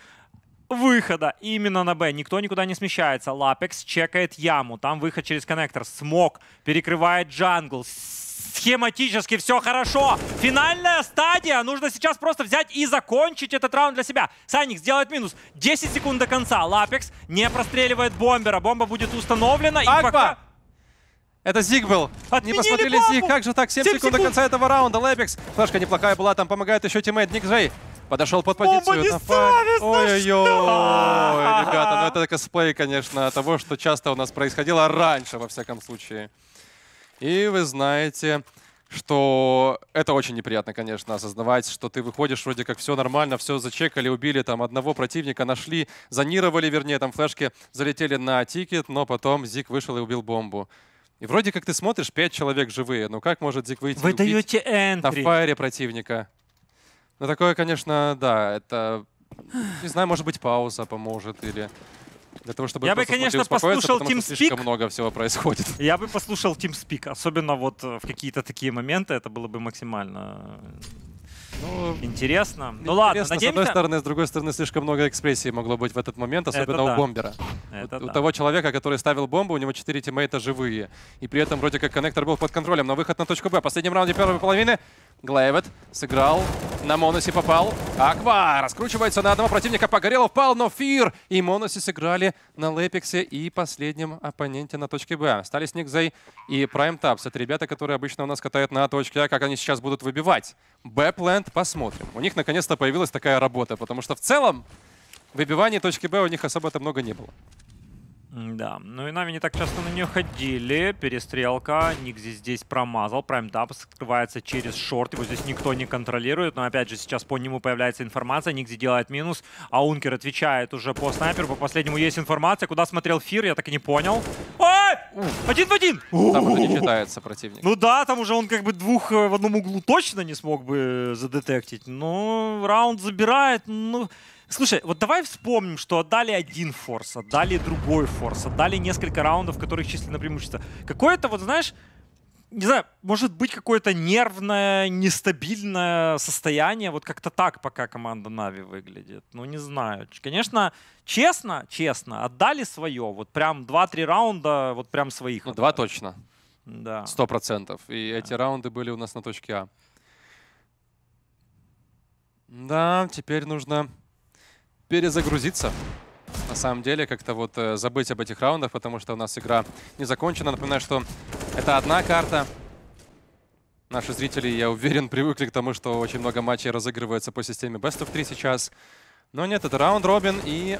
выхода именно на Б. Никто никуда не смещается. Lapix чекает яму. Там выход через коннектор. Смог перекрывает джангл. схематически все хорошо. Финальная стадия. Нужно сейчас просто взять и закончить этот раунд для себя. Саникс делает минус. десять секунд до конца. Лапикс не простреливает бомбера. Бомба будет установлена. И пока... Это Зиг был. Отменили, не посмотрели бомбу. Зиг. Как же так? семь секунд до конца этого раунда. Лапикс. Флешка неплохая была. Там помогает еще тиммейт NikZeY. Подошел под позицию. Ой-ой-ой, ребята, ну это косплей, конечно, того, что часто у нас происходило раньше, во всяком случае. И вы знаете, что это очень неприятно, конечно, осознавать, что ты выходишь, вроде как все нормально, все зачекали, убили там одного противника, нашли, зонировали, вернее, там флешки залетели на тикет, но потом Зиг вышел и убил бомбу. И вроде как ты смотришь, пять человек живые, ну как может Зиг выйти и убить на фаере противника? Ну, такое, конечно, да, это, не знаю, может быть, пауза поможет или для того, чтобы... Я бы, конечно, послушал TeamSpeak. Слишком много всего происходит. Я бы послушал TeamSpeak, особенно вот в какие-то такие моменты, это было бы максимально... Ну, интересно. Ну ладно, интересно, надеемся... с одной стороны, с другой стороны, слишком много экспрессии могло быть в этот момент, особенно это у да. бомбера. Это у, да. у того человека, который ставил бомбу, у него четыре тиммейта живые. И при этом вроде как коннектор был под контролем. На выход на точку Б. В последнем раунде первой половины Глайв сыграл, на Monesy попал. Aqua раскручивается на одного противника. Погорелов пал, но Fear и Monesy сыграли на Lapix и последнем оппоненте на точке Б. Остались NikZeY и Prime Tapz. Это ребята, которые обычно у нас катают на точке А. Как они сейчас будут выбивать? Б-плент. Посмотрим. У них наконец-то появилась такая работа, потому что в целом выбиваний точки Б у них особо-то много не было. Да, ну и Na'Vi не так часто на нее ходили. Перестрелка. NikZeY здесь промазал. Prime Tapz скрывается через шорт. Его здесь никто не контролирует. Но опять же, сейчас по нему появляется информация. NikZeY делает минус. Aunkere отвечает уже по снайперу. По последнему есть информация. Куда смотрел Fear, я так и не понял. Ой! Один в один! Там уже не считается противник. Ну да, там уже он как бы двух в одном углу точно не смог бы задетектить. Но раунд забирает. Ну... Слушай, вот давай вспомним, что отдали один форс, отдали другой форс, отдали несколько раундов, в которых численное преимущество. Какое-то, вот знаешь, не знаю, может быть какое-то нервное, нестабильное состояние, вот как-то так пока команда Na'Vi выглядит. Ну не знаю. Конечно, честно, честно, отдали свое. Вот прям два-три раунда, вот прям своих. Ну, два точно. Да. Сто процентов. И да. эти раунды были у нас на точке А. Да, теперь нужно... перезагрузиться. На самом деле, как-то вот забыть об этих раундах, потому что у нас игра не закончена. Напоминаю, что это одна карта. Наши зрители, я уверен, привыкли к тому, что очень много матчей разыгрывается по системе бест оф три сейчас. Но нет, это раунд робин и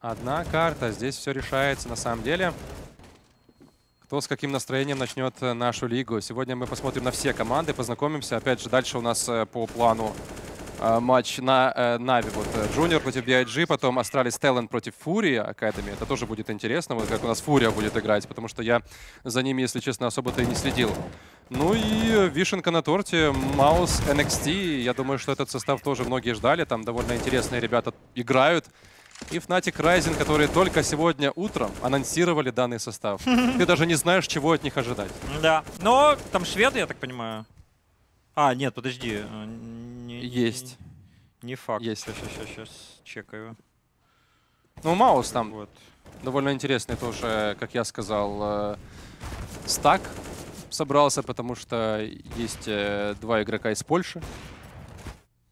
одна карта. Здесь все решается на самом деле. Кто с каким настроением начнет нашу лигу. Сегодня мы посмотрим на все команды, познакомимся. Опять же, дальше у нас по плану матч на э, Na'Vi. Вот Junior против би ай джи, потом Astralis Talent против FURIA Academy. Это тоже будет интересно, вот как у нас FURIA будет играть, потому что я за ними, если честно, особо-то и не следил. Ну и вишенка на торте моуз эн экс ти. Я думаю, что этот состав тоже многие ждали. Там довольно интересные ребята играют. И Fnatic Rising, которые только сегодня утром анонсировали данный состав. Ты даже не знаешь, чего от них ожидать. Да. Но там шведы, я так понимаю. А, нет, подожди. Есть. Не, не факт. Есть. Сейчас, сейчас, сейчас чекаю. Ну, Маус там вот. Довольно интересный тоже, как я сказал, э, стак собрался, потому что есть э, два игрока из Польши,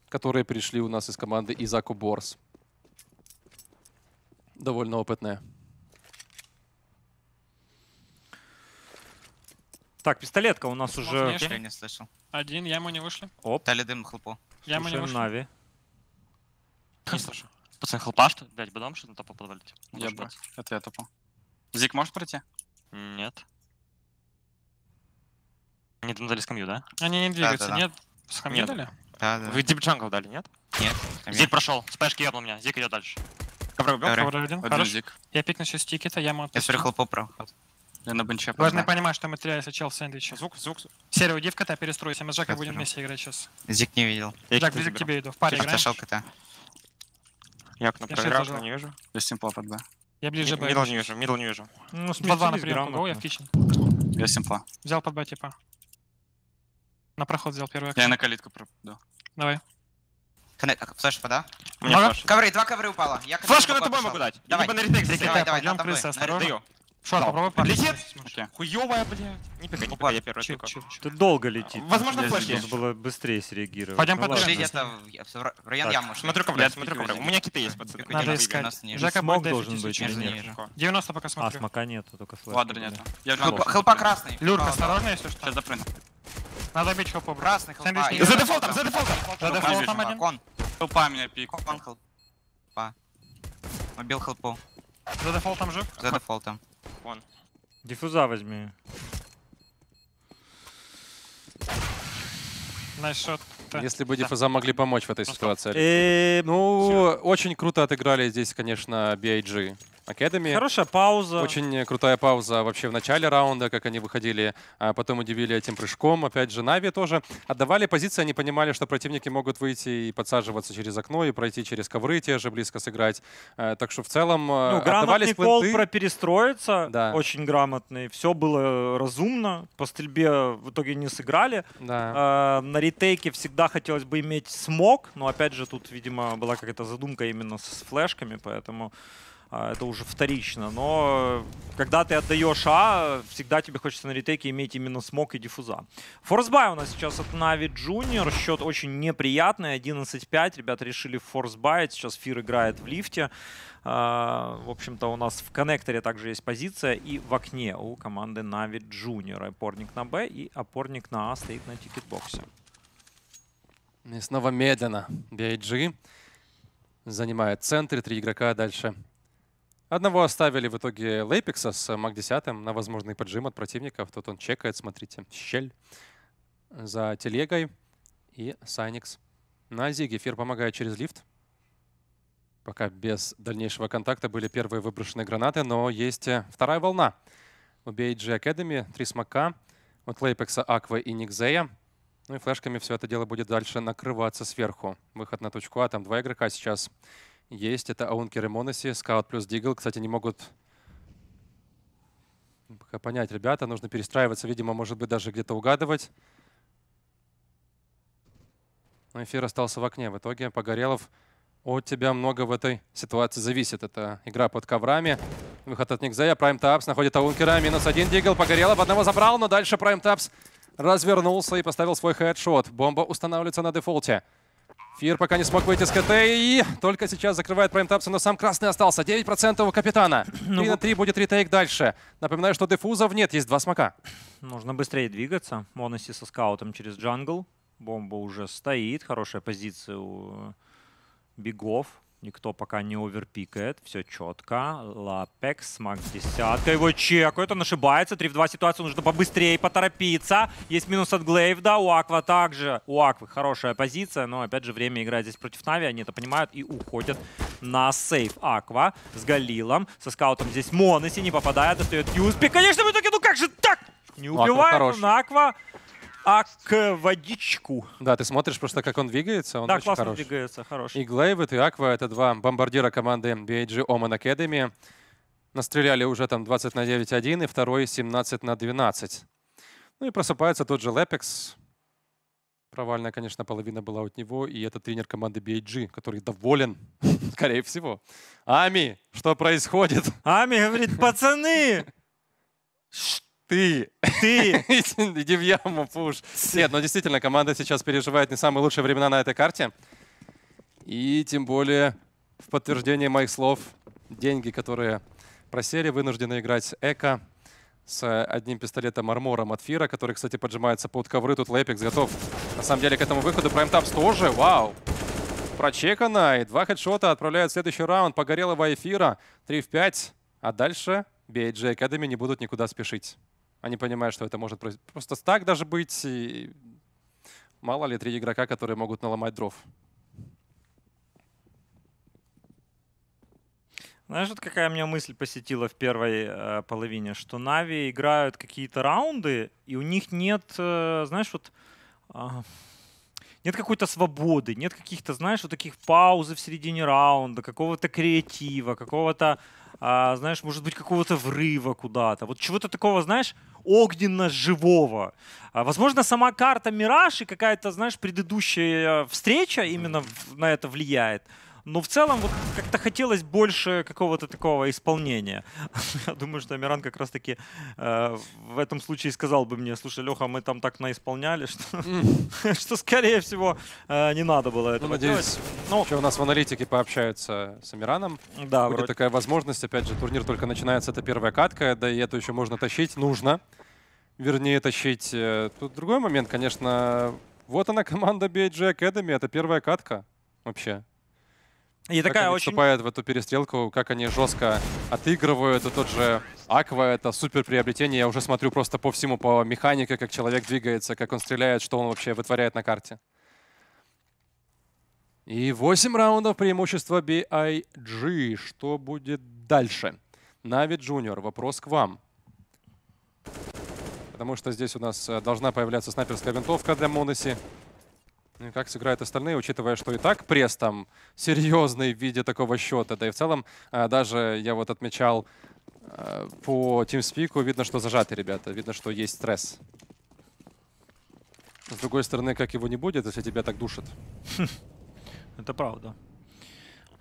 которые пришли у нас из команды Izako Boars. Довольно опытная. Так, пистолетка у нас уже... Нет, я не слышал. Один, яму не вышли. Оп. Дали дым хлопу. Яму не вышли. Na'Vi. Не слышу. Пацаны, хлопа, что? Блять, бодом, что на топа подвалить? Я бы. Это я топал. Зиг может пройти? Нет. Они там дали скамью, да? Они не двигаются, да, да, нет? Да. Скамью дали? Да, да. Вы дипчангл дали, нет? Нет. Зиг прошел. Спешки ебнул меня. Зиг идет дальше. Ковры убил, ковры один. Хорошо. Я пикну сейчас тикета, яму отпустил. Я сверху хлопу прав. Я на бенче. Важно понимать, что мы теряли сначала сэндвича. Звук, звук. Серия, уйди в КТ, перестройся. Мы с Жаком будем вместе играть сейчас. Зик не видел. Жак, к тебе иду. В паре играешь. Я к нам проиграл, но не вижу. Без симпла под Б. Я ближе Б. Мидл не вижу, мидл не вижу. Ну, смешно, на прием Пого, я в кичен. Без симпла. Взял под Б, типа. На проход взял первый. Я на калитку пропаду. Давай. Флэш пода. Ковры, два ковры упало. Флешку на тобой могу дать. Давай, давай, давай. Шорт, попробуй парни. Летит! Хуёвая, блядь. Не пикай, не пикай, я первый пикаю. Ты долго летит. Возможно, флешки. Надо было быстрее среагировать. Пойдем подожди, где-то в район ямы. Смотрю-ка, блядь, смотрю-ка. У меня киты есть, пацаны. Надо искать. Смог должен быть, или нет? девяносто пока смотрю. А, смока нету, только флешки. Ладно, нету. Хелпа красный. Люрка, осторожно, если что. Сейчас запрыгну. Надо бить хелпу. Красный хелпа. За дефолтом, за дефолтом. За дефолтом один. Хелпа меня пик. Хелпа. Убил хелпу. За дефолтом жив? За дефолтом. Вон. Диффуза возьми. Насчет. Если бы диффуза могли помочь в этой ситуации. Ну, очень круто отыграли здесь, конечно, би ай джи Academy. Хорошая пауза. Очень крутая пауза вообще в начале раунда, как они выходили, а потом удивили этим прыжком. Опять же, Na'Vi тоже отдавали позиции, они понимали, что противники могут выйти и подсаживаться через окно, и пройти через ковры, те же близко сыграть. А, так что в целом ну, отдавались кол про перестроиться, да. Очень грамотный. Все было разумно, по стрельбе в итоге не сыграли. Да. А, на ретейке всегда хотелось бы иметь смог, но опять же тут, видимо, была какая-то задумка именно с флешками, поэтому... Это уже вторично, но когда ты отдаешь А, всегда тебе хочется на ретейке иметь именно смок и диффуза. Форсбай у нас сейчас от Na'Vi Junior, счет очень неприятный, одиннадцать пять, ребята решили форсбайт, сейчас Fear играет в лифте. В общем-то у нас в коннекторе также есть позиция и в окне у команды Na'Vi Junior. Опорник на Б и опорник на А стоит на тикетбоксе. И снова медленно би ай джи занимает центр, три игрока дальше. Одного оставили в итоге Lapix с маг десять на возможный поджим от противников. Тут он чекает, смотрите, щель за телегой. И Sanix на зиге. Fear помогает через лифт. Пока без дальнейшего контакта были первые выброшенные гранаты, но есть вторая волна. У би ай джи Academy три смока от Lapix, Aqua и NikZeya. Ну и флешками все это дело будет дальше накрываться сверху. Выход на точку А. Там два игрока сейчас есть. Это Aunkere и Monesy. Скаут плюс Дигл. Кстати, не могут пока понять, ребята. Нужно перестраиваться. Видимо, может быть, даже где-то угадывать. Но Fear остался в окне. В итоге Погорелов, от тебя много в этой ситуации зависит. Это игра под коврами. Выход от NikZeya. Prime Tapz находит Aunkere. Минус один Дигл. Погорелов одного забрал, но дальше Prime Tapz развернулся и поставил свой хедшот. Бомба устанавливается на дефолте. Fear пока не смог выйти с КТ и только сейчас закрывает Prime Tapz, но сам красный остался. девять процентов у капитана. три на три будет ретейк дальше. Напоминаю, что дефузов нет, есть два смока. Нужно быстрее двигаться. Monesy со скаутом через джангл. Бомба уже стоит. Хорошая позиция у бигов. Никто пока не оверпикает. Все четко. Лапекс, маг десять. Его чекают, он ошибается. три в два ситуацию. Нужно побыстрее поторопиться. Есть минус от Глейв, да. У Аква также. У Аквы хорошая позиция. Но, опять же, время играть здесь против Na'Vi. Они это понимают и уходят на сейф. Аква с Галилом. Со скаутом здесь Monesy не попадает. Достает юспик. Конечно, в итоге, ну как же так? Не убивает на Аква. А к водичку. Да, ты смотришь просто, как он двигается. Он да, очень классно хорош. двигается, хорош. И Глейвит, и Аква — это два бомбардира команды би ай джи Omen Academy. Настреляли уже там двадцать на девять один и второй семнадцать на двенадцать. Ну и просыпается тот же Lapix. Провальная, конечно, половина была от него. И это тренер команды би ай джи, который доволен, скорее всего. Ами, что происходит? Ами говорит, пацаны! Ты! Ты! Иди в яму, пуш. Нет, но действительно, команда сейчас переживает не самые лучшие времена на этой карте. И тем более, в подтверждение моих слов, деньги, которые просели, вынуждены играть эко с одним пистолетом-армором от Fear, который, кстати, поджимается под ковры. Тут Lapix готов, на самом деле, к этому выходу. Prime Tapz тоже, вау! Прочекано, и два хедшота отправляют в следующий раунд. Погорелова и Fear, три в пять, а дальше би ай джи Academy не будут никуда спешить. Они понимают, что это может просто так даже быть. И мало ли три игрока, которые могут наломать дров. Знаешь, вот какая меня мысль посетила в первой э, половине? Что Na'Vi играют какие-то раунды, и у них нет, э, знаешь, вот... Э, Нет какой-то свободы, нет каких-то, знаешь, вот таких пауз в середине раунда, какого-то креатива, какого-то, а, знаешь, может быть, какого-то врыва куда-то. Вот чего-то такого, знаешь, огненно-живого. А, возможно, сама карта Mirage и какая-то, знаешь, предыдущая встреча именно на это влияет. Но в целом вот как-то хотелось больше какого-то такого исполнения. Я думаю, что Амиран как раз-таки э, в этом случае сказал бы мне: слушай, Леха, мы там так наисполняли, что, mm. что скорее всего, э, не надо было этого ну, надеюсь, делать. Ну, еще у нас в аналитике пообщаются с Амираном. Да, будет вроде такая возможность. Опять же, турнир только начинается, это первая катка, да и это еще можно тащить, нужно. Вернее, тащить. Тут другой момент, конечно. Вот она, команда би ай джи Academy, это первая катка вообще. И как такая они очень... вступают в эту перестрелку, как они жестко отыгрывают. И тот же Aqua — это супер приобретение. Я уже смотрю просто по всему, по механике, как человек двигается, как он стреляет, что он вообще вытворяет на карте. И восемь раундов преимущества би ай джи. Что будет дальше? Na'Vi Junior, вопрос к вам. Потому что здесь у нас должна появляться снайперская винтовка для Monesy. Ну и как сыграют остальные, учитывая, что и так пресс там серьезный в виде такого счета. Да и в целом, даже я вот отмечал по TeamSpeak, видно, что зажаты ребята, видно, что есть стресс. С другой стороны, как его не будет, если тебя так душат? Это правда.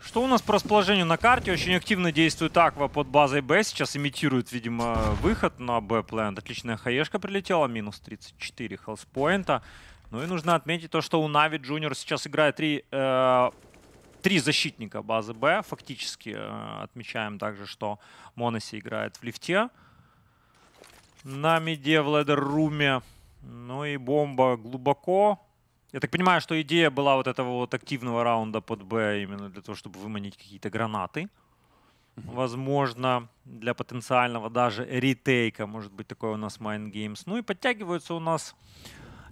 Что у нас по расположению на карте? Очень активно действует Aqua под базой Б. Сейчас имитирует, видимо, выход на Б-плент. Отличная хаешка прилетела. Минус тридцать четыре хелспоинта. Ну и нужно отметить то, что у Na'Vi Junior сейчас играет три, э, три защитника базы Б. Фактически э, отмечаем также, что Monesy играет в лифте. На миде в ледер-руме. Ну и бомба глубоко. Я так понимаю, что идея была вот этого вот активного раунда под Б именно для того, чтобы выманить какие-то гранаты. Возможно, для потенциального даже ретейка. Может быть, такое у нас майнгеймс. Ну и подтягиваются у нас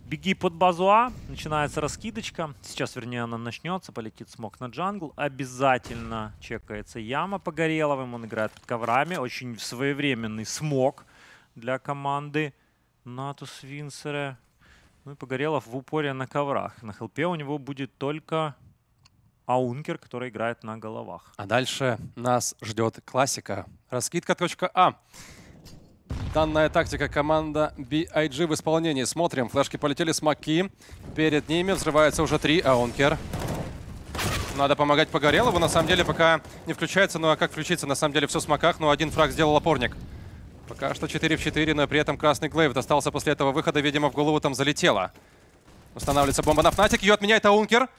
беги под базу А. Начинается раскидочка. Сейчас, вернее, она начнется. Полетит смок на джангл. Обязательно чекается яма Погореловым. Он играет под коврами. Очень своевременный смок для команды Натус Винсера. Ну и Погорелов в упоре на коврах. На хелпе у него будет только Aunkere, который играет на головах. А дальше нас ждет классика. Раскидка точка А. Данная тактика команда би ай джи в исполнении. Смотрим. Флешки полетели с маки. Перед ними взрываются уже три Aunkere. Надо помогать Погорелову. На самом деле пока не включается. Ну а как включиться? На самом деле все в смоках. Но один фраг сделал опорник. Пока что четыре в четыре, но при этом красный Глейв достался после этого выхода. Видимо, в голову там залетело. Устанавливается бомба на Fnatic. Ее отменяет Aunkere.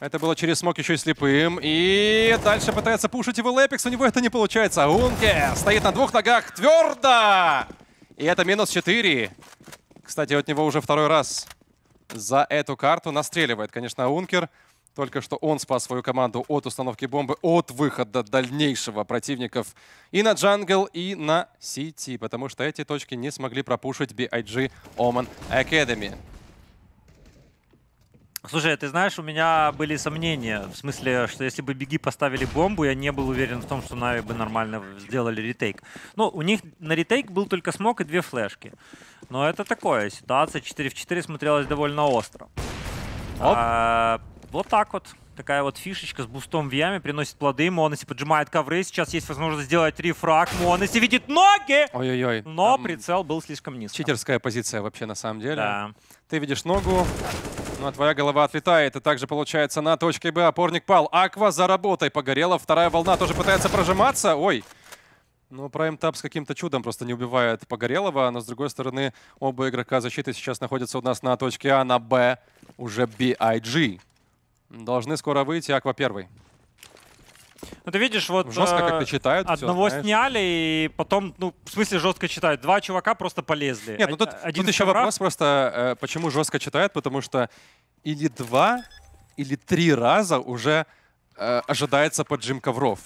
Это было через смок еще и слепым. И дальше пытается пушить его Lapix. У него это не получается. Aunkere стоит на двух ногах твердо. И это минус четыре. Кстати, от него уже второй раз за эту карту настреливает, конечно, Aunkere. Только что он спас свою команду от установки бомбы, от выхода дальнейшего противников и на джангл, и на сити, потому что эти точки не смогли пропушить би ай джи Omen Academy. Слушай, ты знаешь, у меня были сомнения, в смысле, что если бы беги поставили бомбу, я не был уверен в том, что Na'Vi бы нормально сделали ретейк. Ну, у них на ретейк был только смок и две флешки. Но это такое, ситуация четыре в четыре смотрелась довольно остро. Вот так вот. Такая вот фишечка с бустом в яме приносит плоды. Monesy поджимает ковры. Сейчас есть возможность сделать рефраг. Monesy видит ноги! Ой-ой-ой. Но там прицел был слишком низко. Читерская позиция вообще на самом деле. Да. Ты видишь ногу, ну а твоя голова отлетает. И также получается на точке Б опорник пал. Aqua за работой Погорелов. Вторая волна тоже пытается прожиматься. Ой. Ну, Prime Tapz с каким-то чудом просто не убивает Погорелова. Но, с другой стороны, оба игрока защиты сейчас находятся у нас на точке А, на Б уже би ай джи. Должны скоро выйти. Aqua первый. Ну, ты видишь, вот жестко как-то читают. Одного все, сняли, и потом, ну, в смысле, жестко читают. Два чувака просто полезли. Нет, ну тут, Один тут еще коврах. вопрос просто, почему жестко читают, потому что или два, или три раза уже э, ожидается поджим ковров.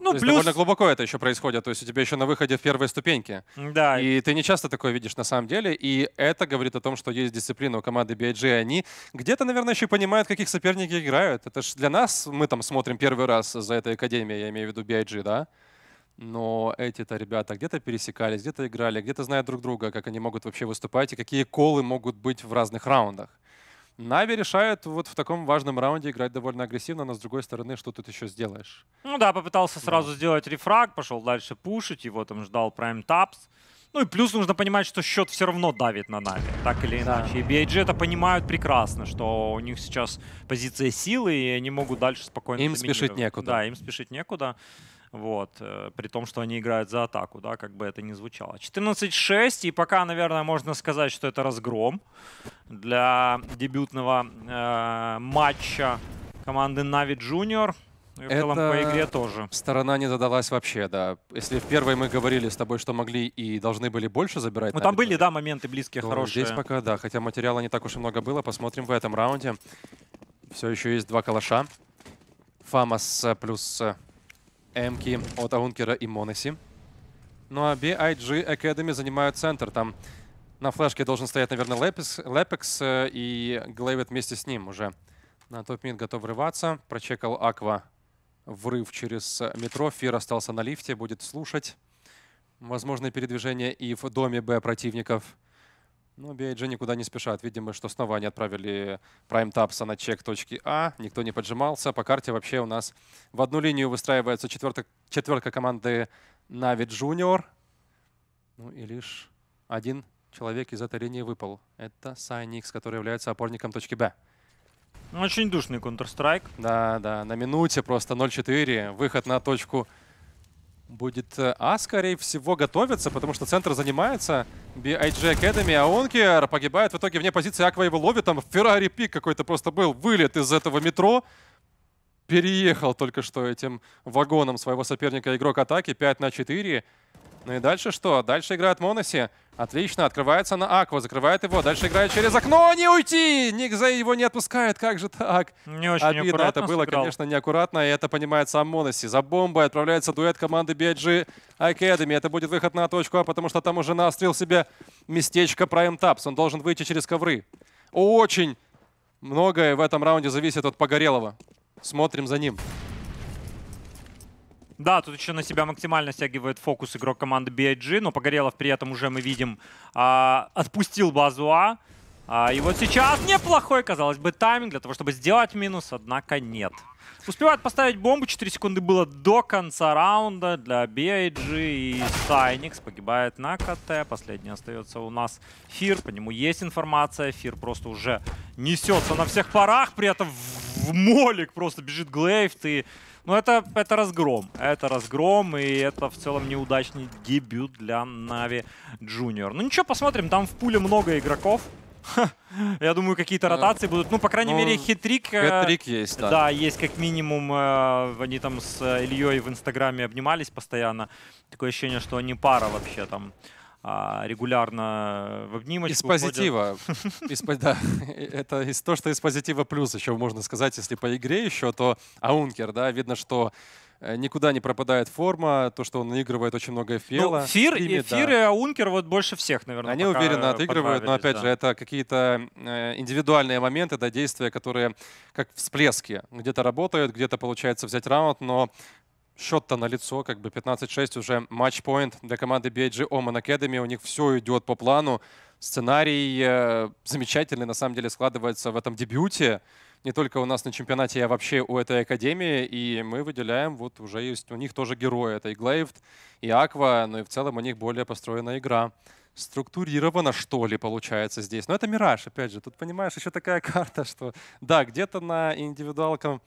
Ну, плюс... довольно глубоко это еще происходит. То есть у тебя еще на выходе в первой ступеньке. Да. И ты не часто такое видишь на самом деле. И это говорит о том, что есть дисциплина у команды би ай джи. И они где-то, наверное, еще понимают, каких соперники играют. Это же для нас, мы там смотрим первый раз за этой академией, я имею в виду би ай джи, да? Но эти-то ребята где-то пересекались, где-то играли, где-то знают друг друга, как они могут вообще выступать и какие колы могут быть в разных раундах. Na'Vi решают вот в таком важном раунде играть довольно агрессивно, но с другой стороны, что тут еще сделаешь? Ну да, попытался сразу да. сделать рефраг, пошел дальше пушить, его там ждал Prime Tapz. Ну и плюс нужно понимать, что счет все равно давит на Na'Vi, так или иначе. Да. И би ай джи это понимают прекрасно, что у них сейчас позиция силы, и они могут дальше спокойно... Им спешить некуда. Да, им спешить некуда. Вот. При том, что они играют за атаку, да, как бы это ни звучало. четырнадцать шесть, и пока, наверное, можно сказать, что это разгром для дебютного э, матча команды Na'Vi Junior. И в целом по игре тоже. Сторона не додалась вообще, да. Если в первой мы говорили с тобой, что могли и должны были больше забирать. Ну там были, да, моменты близкие, хорошие. Здесь пока, да, хотя материала не так уж и много было. Посмотрим в этом раунде. Все еще есть два калаша. Фамас плюс эмки от Aunkere и Monesy. Ну а би ай джи Academy занимают центр. Там на флешке должен стоять, наверное, Lapix и Glaive вместе с ним уже. На топ-мид готов врываться. Прочекал Aqua. Врыв через метро. Fear остался на лифте, будет слушать возможные передвижения и в доме Б противников. Но би ай джи никуда не спешат. Видимо, что снова они отправили Prime Tapz на чек точки А. Никто не поджимался. По карте вообще у нас в одну линию выстраивается четверка, четверка команды Na'Vi Junior. Ну и лишь один человек из этой линии выпал. Это Sanix, который является опорником точки Б. Очень душный Counter-Strike. Да, да, на минуте просто ноль четыре. Выход на точку будет А, скорее всего, готовится, потому что центр занимается би ай джи Academy, а Aunkere погибает в итоге вне позиции. Aqua его ловит, там Феррари пик какой-то просто был, вылет из этого метро. Переехал только что этим вагоном своего соперника игрок атаки, пять на четыре. Ну и дальше что? Дальше играет Monesy. Отлично, открывается на Aqua, закрывает его. Дальше играет через окно, не уйти! NikZeY его не отпускает, как же так? Не очень обидно это было, сыграл. Конечно, неаккуратно. И это понимает сам Monesy. За бомбой отправляется дуэт команды би ай джи Academy. Это будет выход на точку А, потому что там уже наострил себе местечко Prime Tapz. Он должен выйти через ковры. Очень многое в этом раунде зависит от Погорелова. Смотрим за ним. Да, тут еще на себя максимально стягивает фокус игрок команды би ай джи, но Погорелов при этом уже мы видим а, отпустил базу А. А, и вот сейчас неплохой, казалось бы, тайминг для того, чтобы сделать минус, однако нет. Успевает поставить бомбу, четыре секунды было до конца раунда для би ай джи, и Sanix погибает на КТ, последний остается у нас Fear, по нему есть информация, Fear просто уже несется на всех парах, при этом в молик просто бежит Glaive, и... Ну, это, это разгром. Это разгром, и это в целом неудачный дебют для Na'Vi Junior. Ну, ничего, посмотрим. Там в пуле много игроков. Ха, я думаю, какие-то ротации будут. Ну, по крайней ну, мере, хитрик. Хитрик есть, да. Да, есть как минимум. Они там с Ильей в Инстаграме обнимались постоянно. Такое ощущение, что они пара вообще там. Регулярно в обнимочку. Из позитива. Из, да, это из, то, что из позитива плюс еще можно сказать, если по игре еще, то Aunkere, да, видно, что никуда не пропадает форма, то, что он наигрывает очень много эффела. Ну, Fear, и, Fear да. и Aunkere вот больше всех, наверное, они уверенно отыгрывают, но, опять да. же, это какие-то индивидуальные моменты, да, действия, которые как всплески. Где-то работают, где-то получается взять раунд, но счет-то налицо, как бы пятнадцать шесть уже матчпоинт для команды би ай джи Omen Academy. У них все идет по плану. Сценарий э, замечательный, на самом деле, складывается в этом дебюте. Не только у нас на чемпионате, а вообще у этой академии. И мы выделяем, вот уже есть у них тоже герои. Это и Glaive, и Aqua, но и в целом у них более построена игра. Структурировано, что ли, получается здесь. Но это Мираж, опять же. Тут, понимаешь, еще такая карта, что да, где-то на индивидуалках...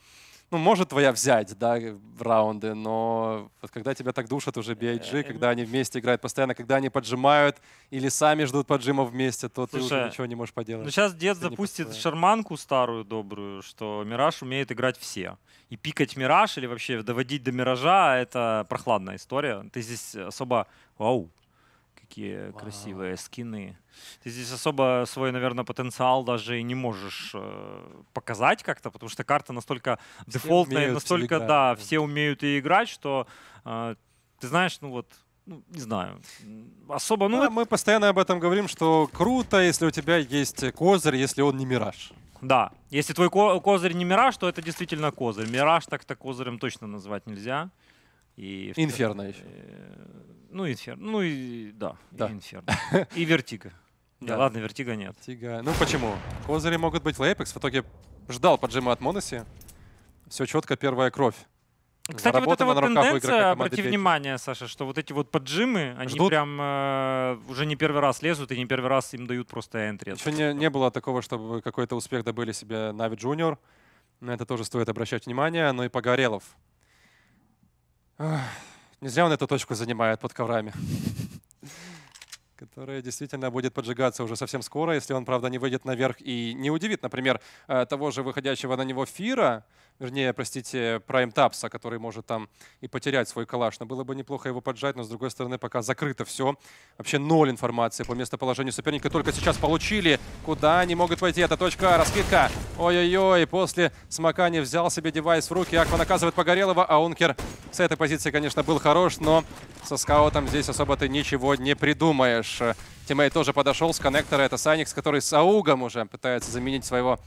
Ну, может твоя взять, да, раунды, но вот когда тебя так душат уже би ай джи, когда они вместе играют постоянно, когда они поджимают или сами ждут поджима вместе, то слушай, ты уже ничего не можешь поделать. Ну, сейчас дед ты запустит шарманку старую добрую, что Мираж умеет играть все. И пикать Мираж или вообще доводить до Миража — это прохладная история. Ты здесь особо... Вау! Такие красивые скины. Ты здесь особо свой, наверное, потенциал даже и не можешь э, показать как-то, потому что карта настолько все дефолтная, настолько, да, все умеют и играть, что, э, ты знаешь, ну вот, ну, не знаю, особо... Ну, да, это... Мы постоянно об этом говорим, что круто, если у тебя есть козырь, если он не Мираж. Да, если твой ко козырь не Мираж, то это действительно козырь. Мираж так-то козырем точно назвать нельзя. И Инферно еще. Ну, Инферно. Ну, и да, да. И Инферно. И Вертига. Да. Да, ладно, Вертига нет. Вертига. Ну, почему? Козыри могут быть Lapix. В итоге ждал поджима от Monesy. Все четко, первая кровь. Кстати, вот эта вот тенденция, обрати внимание, Саша, что вот эти вот поджимы, они Ждут. прям э, уже не первый раз лезут и не первый раз им дают просто энтри. Еще не, не было такого, чтобы какой-то успех добыли себе Na'Vi Junior. На это тоже стоит обращать внимание. Ну и Погорелов. Эх, не зря он эту точку занимает под коврами. Которая действительно будет поджигаться уже совсем скоро, если он, правда, не выйдет наверх и не удивит, например, того же выходящего на него Фира, вернее, простите, Prime Tapz, который может там и потерять свой калаш. Но было бы неплохо его поджать, но, с другой стороны, пока закрыто все. Вообще ноль информации по местоположению соперника. Только сейчас получили. Куда они могут пойти? Это точка, раскидка. Ой-ой-ой, после смокания взял себе девайс в руки. Аква наказывает Погорелова, а Aunkere с этой позиции, конечно, был хорош, но со скаутом здесь особо ты ничего не придумаешь. Тиммейт тоже подошел с коннектора. Это Саникс, который с аугом уже пытается заменить своего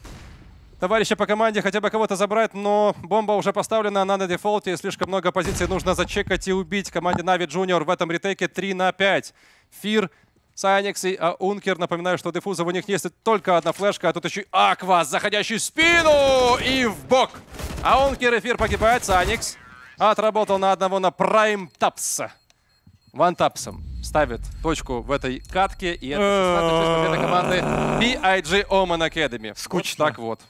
товарища по команде, хотя бы кого-то забрать, но бомба уже поставлена, она на дефолте, и слишком много позиций нужно зачекать и убить. Команде Na'Vi Junior в этом ретейке три на пять. Fear, Саникс и Aunkere. Напоминаю, что дефузов у них есть только одна флешка, а тут еще Аква, заходящий в спину и в бок. А Aunkere и Fear погибает. Саникс отработал на одного на Prime Tapz. Вантапсом ставит точку в этой катке, и это шестнадцатая победа команды би ай джи Academy. Скучно. Вот так вот.